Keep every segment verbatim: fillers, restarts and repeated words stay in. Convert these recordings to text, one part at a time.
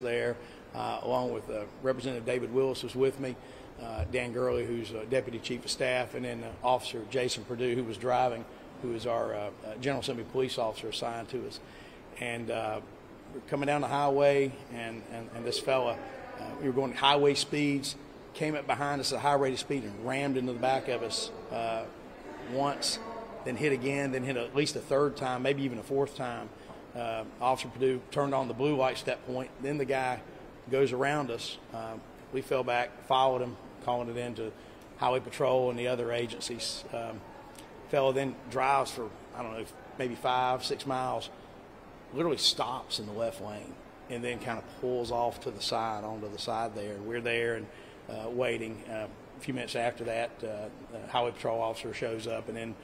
There, uh, along with uh, Representative David Willis was with me, uh, Dan Gurley, who's uh, Deputy Chief of Staff, and then uh, Officer Jason Purdue, who was driving, who is our uh, General Assembly Police Officer assigned to us. And uh, we're coming down the highway, and, and, and this fella, uh, we were going highway speeds, came up behind us at a high rate of speed and rammed into the back of us uh, once, then hit again, then hit at least a third time, maybe even a fourth time. Uh, Officer Purdue turned on the blue lights at that point. Then the guy goes around us. Um, we fell back, followed him, calling it in to Highway Patrol and the other agencies. Um, fellow then drives for, I don't know, maybe five, six miles, literally stops in the left lane and then kind of pulls off to the side, onto the side there. We're there and uh, waiting. Uh, a few minutes after that, uh, a Highway Patrol officer shows up, and then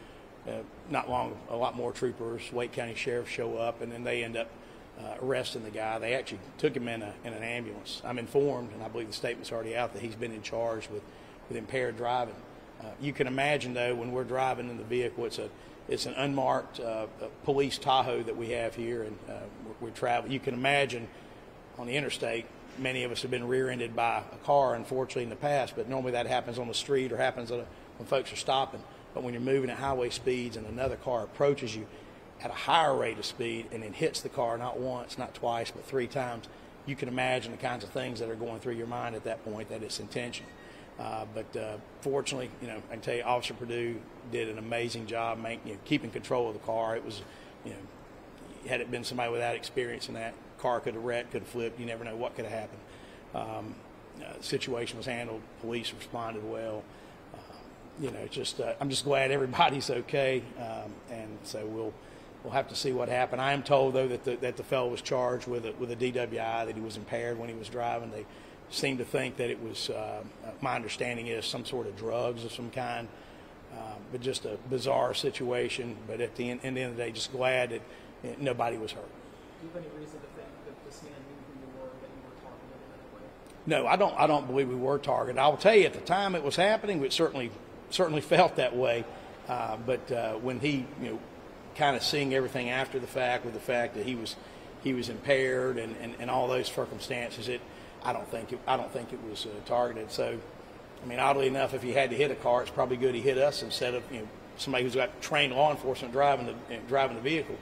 Uh, not long, a lot more troopers, Wake County Sheriff show up, and then they end up uh, arresting the guy. They actually took him in, a, in an ambulance. I'm informed, and I believe the statement's already out, that he's been in charge with, with impaired driving. Uh, you can imagine, though, when we're driving in the vehicle, it's a it's an unmarked uh, police Tahoe that we have here, and uh, we're, we're traveling. You can imagine on the interstate, many of us have been rear-ended by a car, unfortunately, in the past, but normally that happens on the street or happens at a, when folks are stopping. But when you're moving at highway speeds and another car approaches you at a higher rate of speed and then hits the car not once, not twice, but three times, you can imagine the kinds of things that are going through your mind at that point, that it's intention. Uh, but uh, fortunately, you know, I can tell you, Officer Purdue did an amazing job making, you know, keeping control of the car. It was, you know, had it been somebody without experience in that, car could have wrecked, could have flipped. You never know what could have happened. Um, uh, the situation was handled. Police responded well. You know, just uh, I'm just glad everybody's okay, um, and so we'll we'll have to see what happened. I am told, though, that the, that the fellow was charged with a, with a D W I, that he was impaired when he was driving. They seem to think that it was, uh, my understanding is, some sort of drugs of some kind, uh, but just a bizarre situation. But at the end, at the end of the day, just glad that you know, nobody was hurt. Do you have any reason to think that this man knew who you were, that you were talking to him in that way? No, I don't. I don't believe we were targeted. I will tell you, at the time it was happening, we certainly. certainly felt that way, uh, but uh, when he, you know, kind of seeing everything after the fact, with the fact that he was, he was impaired and, and, and all those circumstances, it, I don't think it, I don't think it was uh, targeted. So, I mean, oddly enough, if he had to hit a car, it's probably good he hit us instead of, you know, somebody who's got trained law enforcement driving the driving the vehicle,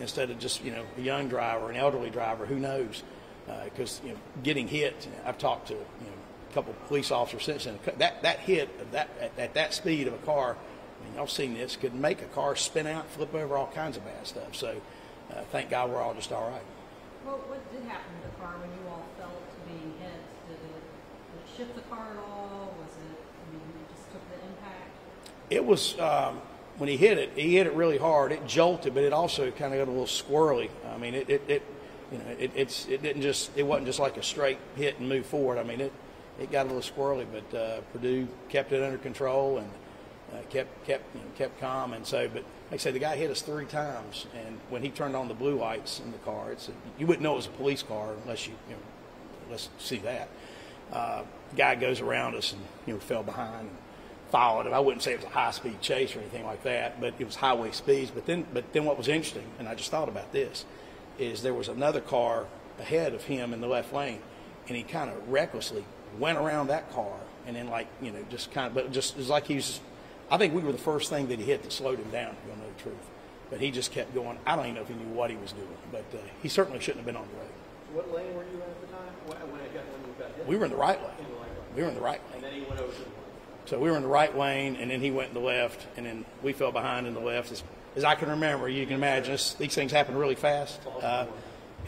instead of just, you know, a young driver, an elderly driver, who knows? Because uh, you know, getting hit, I've talked to, you know, couple of police officers since then. That that hit of that at, at that speed of a car, I mean, y'all seen this, could make a car spin out, flip over, all kinds of bad stuff. So, uh, thank God we're all just all right. Well, what did happen to the car when you all felt being hit? Did it, did it shift the car at all? Was it? I mean, it just took the impact. It was um, when he hit it. He hit it really hard. It jolted, but it also kind of got a little squirrely. I mean, it it, it you know it it's it didn't just it wasn't just like a straight hit and move forward. I mean it. It got a little squirrely, but uh, Purdue kept it under control and uh, kept kept you know, kept calm. And so, but like I said, the guy hit us three times, and when he turned on the blue lights in the car, it's a, you wouldn't know it was a police car unless you, you know, let's see that. Uh, the guy goes around us and, you know, fell behind and followed him. I wouldn't say it was a high-speed chase or anything like that, but it was highway speeds. But then, but then what was interesting, and I just thought about this, is there was another car ahead of him in the left lane, and he kind of recklessly went around that car and then, like, you know, just kind of, but just, it was like he was, I think we were the first thing that he hit that slowed him down, if you know the truth. But he just kept going. I don't even know if he knew what he was doing, but uh, he certainly shouldn't have been on the road. What lane were you in at the time? When, when it got, when you got hit? We were in the right lane. In the right lane. We were in the right lane. And then he went over to the left. So we were in the right lane, and then he went in the left, and then we fell behind in the left. As, as I can remember, you can imagine, this, these things happen really fast. Uh,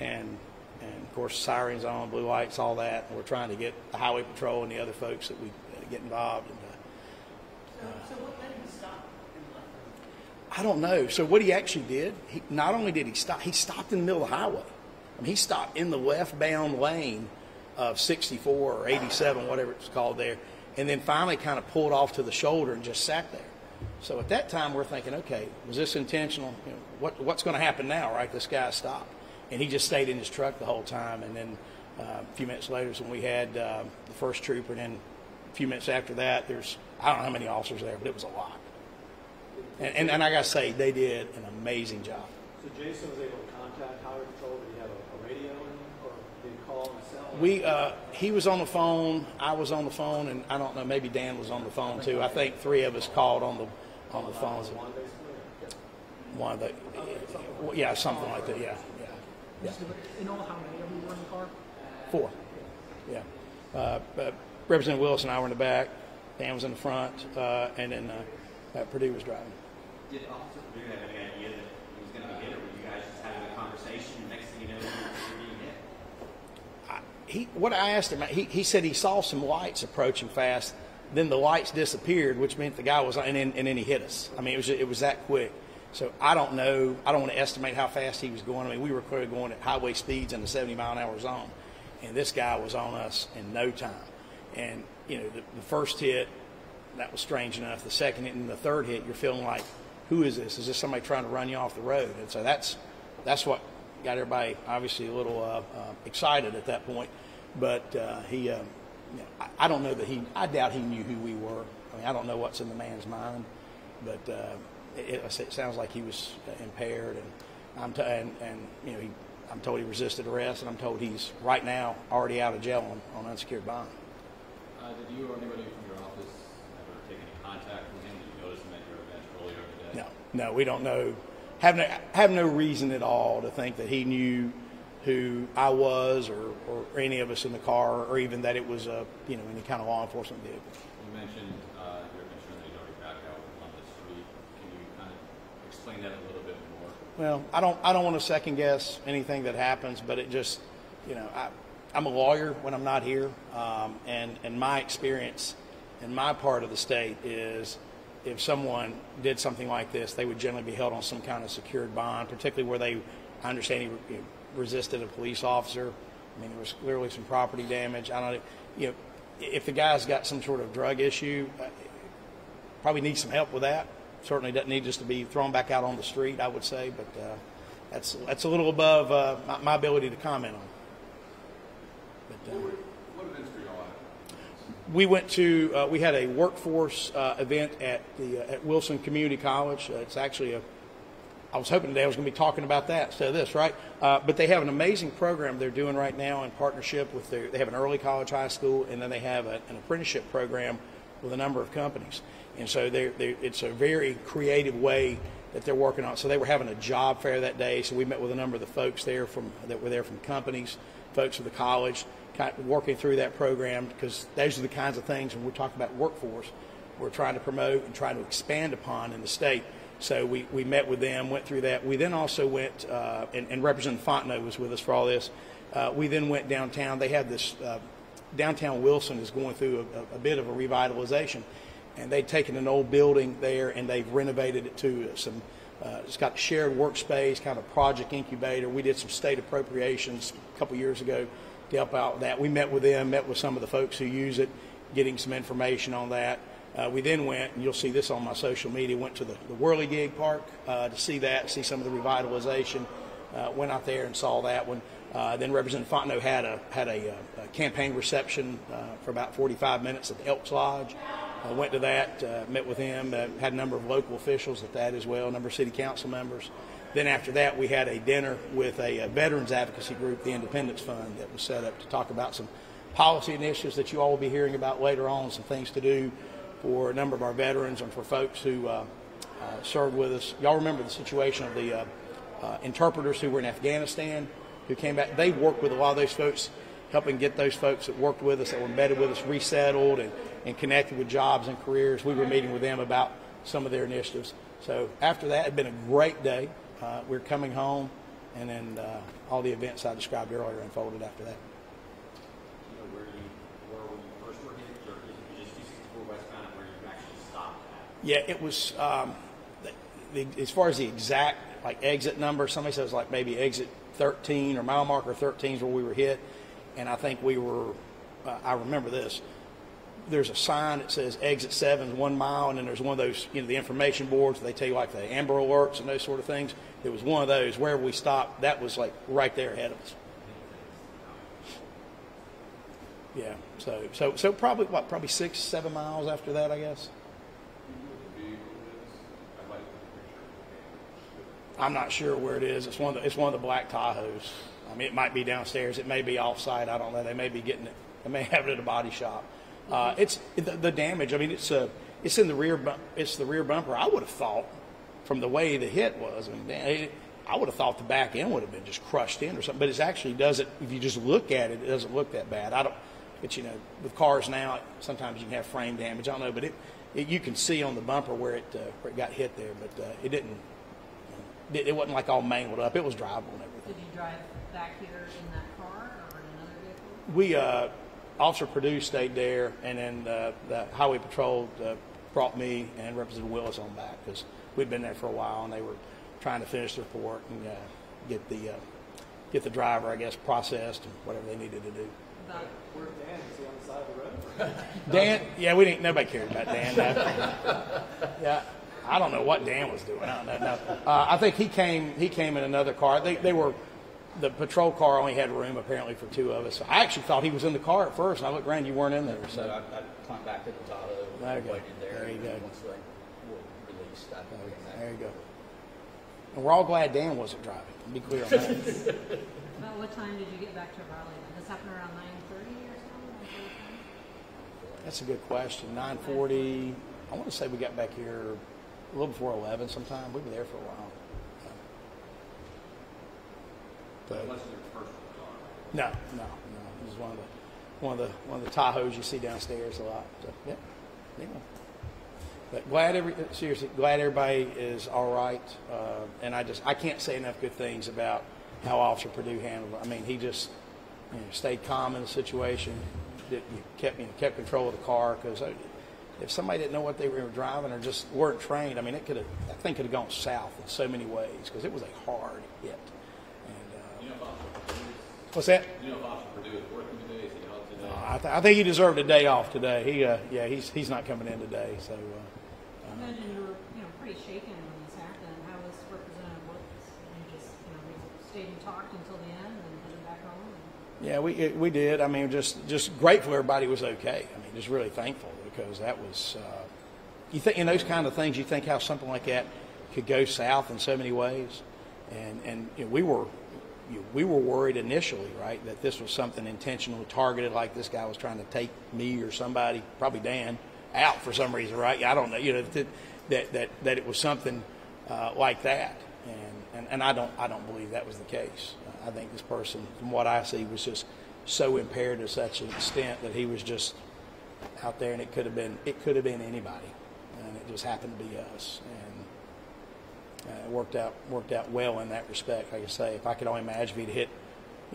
and... And, of course, sirens on, blue lights, all that. And we're trying to get the Highway Patrol and the other folks that we uh, get involved. And, uh, so, so what made him stop and left? I don't know. So what he actually did, he, not only did he stop, he stopped in the middle of the highway. I mean, he stopped in the left-bound lane of sixty-four or eighty-seven, whatever it's called there, and then finally kind of pulled off to the shoulder and just sat there. So at that time, we're thinking, okay, was this intentional? You know, what, what's going to happen now, right? This guy stopped. And he just stayed in his truck the whole time. And then uh, a few minutes later is when we had uh, the first trooper. And then a few minutes after that, there's, I don't know how many officers there, but it was a lot. And, and, and I got to say, they did an amazing job. So Jason was able to contact Highway Patrol. Did he have a, a radio in him, or did he call We uh, he was on the phone, I was on the phone, and I don't know, maybe Dan was on the phone too. I think three of us called on the on the phones. One of the, yeah, something like that. Yeah, yeah. In all, how many of you were in the car? Four. Yeah. Uh, uh, Representative Willis and I were in the back. Dan was in the front, uh, and then uh, uh, Purdue was driving. Did Officer Purdue have any idea that he was going to get it, or were you guys just having a conversation? The next thing you know, you were being hit. I, he, what I asked him, he, he said he saw some lights approaching fast. Then the lights disappeared, which meant the guy was, and then, and then he hit us. I mean, it was it was that quick. So I don't know. I don't want to estimate how fast he was going. I mean, we were clearly going at highway speeds in the seventy mile an hour zone, and this guy was on us in no time. And you know, the, the first hit, that was strange enough. The second hit and the third hit, you're feeling like, who is this? Is this somebody trying to run you off the road? And so that's that's what got everybody obviously a little uh, uh, excited at that point. But uh, he, um, you know, I, I don't know that he. I doubt he knew who we were. I mean, I don't know what's in the man's mind, but uh, it, it sounds like he was impaired. And I'm t and, and you know, he, I'm told he resisted arrest, and I'm told he's right now already out of jail on, on unsecured bond. Uh, did you or anybody from your office ever take any contact with him? Did you notice him at your event earlier today? No, no, we don't know. Have no, have no reason at all to think that he knew who I was, or, or any of us in the car, or even that it was a, you know, any kind of law enforcement vehicle. You mentioned uh, your concern that he's already back out on the street. Can you kind of explain that a little bit more? Well, I don't, I don't want to second guess anything that happens, but it just, you know, I. I'm a lawyer when I'm not here, um, and, and my experience in my part of the state is if someone did something like this, they would generally be held on some kind of secured bond, particularly where they, I understand he resisted a police officer. I mean, there was clearly some property damage. I don't know, you know, if the guy's got some sort of drug issue, probably needs some help with that. Certainly doesn't need just to be thrown back out on the street, I would say, but uh, that's, that's a little above uh, my, my ability to comment on. But, uh, what events were y'all at? We went to, uh, we had a workforce uh, event at the uh, at Wilson Community College. Uh, it's actually a, I was hoping today I was going to be talking about that instead of this, right? Uh, but they have an amazing program they're doing right now in partnership with their, they have an early college high school, and then they have a, an apprenticeship program with a number of companies. And so they're, they're, it's a very creative way that they're working on. So they were having a job fair that day, so we met with a number of the folks there from that were there from companies, folks of the college, kind of working through that program, because those are the kinds of things when we're talking about workforce we're trying to promote and trying to expand upon in the state. So we, we met with them, went through that. We then also went, uh, and, and Representative Fontenot was with us for all this. Uh, we then went downtown. They had this, uh, downtown Wilson is going through a, a bit of a revitalization. And they've taken an old building there and they've renovated it to some, uh, it's got shared workspace, kind of project incubator. We did some state appropriations a couple years ago to help out with that. We met with them, met with some of the folks who use it, getting some information on that. Uh, we then went, and you'll see this on my social media, went to the, the Whirly Gig Park uh, to see that, see some of the revitalization. Uh, went out there and saw that one. Uh, then Representative Fontenot had a had a, a campaign reception uh, for about forty-five minutes at the Elks Lodge. I went to that, uh, met with him, uh, had a number of local officials at that as well, a number of city council members. Then after that, we had a dinner with a, a veterans advocacy group, the Independence Fund, that was set up to talk about some policy initiatives that you all will be hearing about later on, some things to do for a number of our veterans and for folks who uh, uh, served with us. Y'all remember the situation of the uh, uh, interpreters who were in Afghanistan, who came back. They worked with a lot of those folks, helping get those folks that worked with us, that were embedded with us, resettled and, and connected with jobs and careers. We were meeting with them about some of their initiatives. So after that, it had been a great day. Uh, we were coming home, and then uh, all the events I described earlier unfolded after that. Do you know where you were when you first were hit, or did you just two sixty-four West Mountain where you actually stopped at? Yeah, it was, um, the, the, as far as the exact like exit number, somebody said it was like maybe exit thirteen or mile marker thirteen is where we were hit. And I think we were, uh, I remember this, there's a sign that says exit seven is one mile, and then there's one of those, you know, the information boards, they tell you like the Amber Alerts and those sort of things. There was one of those, wherever we stopped, that was like right there ahead of us. Yeah, so so, so probably, what, probably six, seven miles after that, I guess. I'm not sure where it is. It's one of the, it's one of the black Tahoes. I mean, it might be downstairs. It may be offsite. I don't know. They may be getting it. They may have it at a body shop. Uh, it's the, the damage. I mean, it's a, it's in the rear. It's the rear bumper. I would have thought, from the way the hit was, I mean, it, I would have thought the back end would have been just crushed in or something. But it actually doesn't. If you just look at it, it doesn't look that bad. I don't. But you know, with cars now, sometimes you can have frame damage. I don't know, but it, it you can see on the bumper where it uh, where it got hit there. But uh, it didn't. It, it wasn't like all mangled up. It was drivable and everything. Did you drive back here in that car or in another vehicle? We. Uh, Officer Purdue stayed there, and then uh, the highway patrol uh, brought me and Representative Willis on back because we'd been there for a while, and they were trying to finish the report and uh, get the uh, get the driver, I guess, processed and whatever they needed to do. Where Dan is on the side of the road. Dan, yeah, we didn't. Nobody cared about Dan. Yeah, I don't know what Dan was doing. I don't know. No. Uh, I think he came. He came in another car. They they were. The patrol car only had room apparently for two of us. So I actually thought he was in the car at first, and I looked around. You weren't in there, so no, I, I climbed back to the Tahoe and waited there. There you and go. Once they were released, I think there, there you go. And we're all glad Dan wasn't driving. To be clear on that. About what time did you get back to Raleigh? Did this happen around nine thirty or something? That's a good question. Nine forty. I want to say we got back here a little before eleven. Sometime we were there for a while. But, no, no, no. It was one of the one of the one of the Tahoes you see downstairs a lot. So, yeah, yeah. But glad every seriously glad everybody is all right. Uh, and I just I can't say enough good things about how Officer Purdue handled it. I mean, he just you know, stayed calm in the situation. Did, you kept you know, kept control of the car because if somebody didn't know what they were driving or just weren't trained, I mean, it could have that thing could have gone south in so many ways because it was a hard hit. What's that? You know, Officer Purdue is working today. Is he out today? Uh, I, th I think he deserved a day off today. He, uh, yeah, he's he's not coming in today. So. Uh, I imagine you were, you know, pretty shaken when this happened. How was Representative Willis? You just, you know, stayed and talked until the end, and headed back home. And... Yeah, we it, we did. I mean, just just grateful everybody was okay. I mean, just really thankful because that was, uh, you think in those kind of things, you think how something like that could go south in so many ways, and and you know, we were. We were worried initially, right, that this was something intentionally targeted, like this guy was trying to take me or somebody, probably Dan, out for some reason, right? I don't know, you know, that that that, that it was something uh, like that, and, and and I don't I don't believe that was the case. I think this person, from what I see, was just so impaired to such an extent that he was just out there, and it could have been it could have been anybody, and it just happened to be us. And, Uh, it worked out worked out well in that respect. Like I say, if I could only imagine if he'd hit,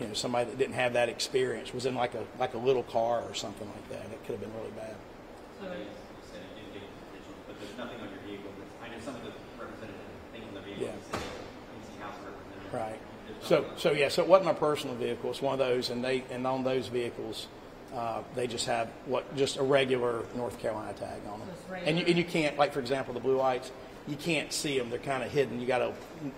you know, somebody that didn't have that experience, was in like a like a little car or something like that, it could have been really bad. So you said it did get intentional, but there's nothing on your vehicle. I know some of the representatives think on the vehicle. Yeah. Right. So so yeah, so it wasn't my personal vehicle. It's one of those, and they and on those vehicles, uh, they just have what just a regular North Carolina tag on them, so and you and you can't, like for example the blue lights. You can't see them; they're kind of hidden. You got to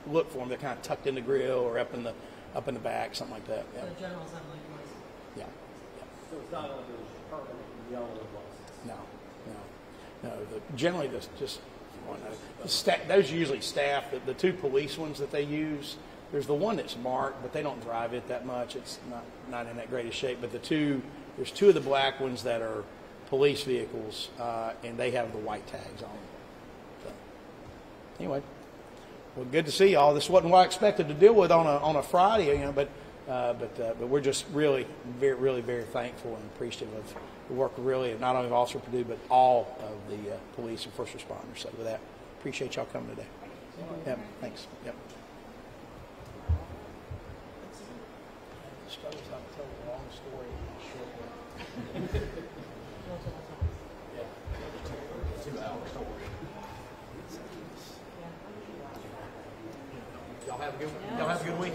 look for them. They're kind of tucked in the grill or up in the up in the back, something like that. Yeah. So the general's not like yours. Yeah. Yeah. So it's not like there's permanent yellow license. No, no, no. The, generally, the, just well, no, the sta those are usually staff. The, the two police ones that they use. There's the one that's marked, but they don't drive it that much. It's not not in that great of shape. But the two there's two of the black ones that are police vehicles, uh, and they have the white tags on them. Anyway, well, good to see y'all. This wasn't what I expected to deal with on a on a Friday, you know, but uh, but uh, but we're just really, very, really, very thankful and appreciative of the work, really, of not only of Officer Purdue but all of the uh, police and first responders. So with that, appreciate y'all coming today. Yep, thanks. Yep. I always have to tell a long story in a short way. Yeah, two hours. Don't worry. Y'all have a good, y'all have a good weekend.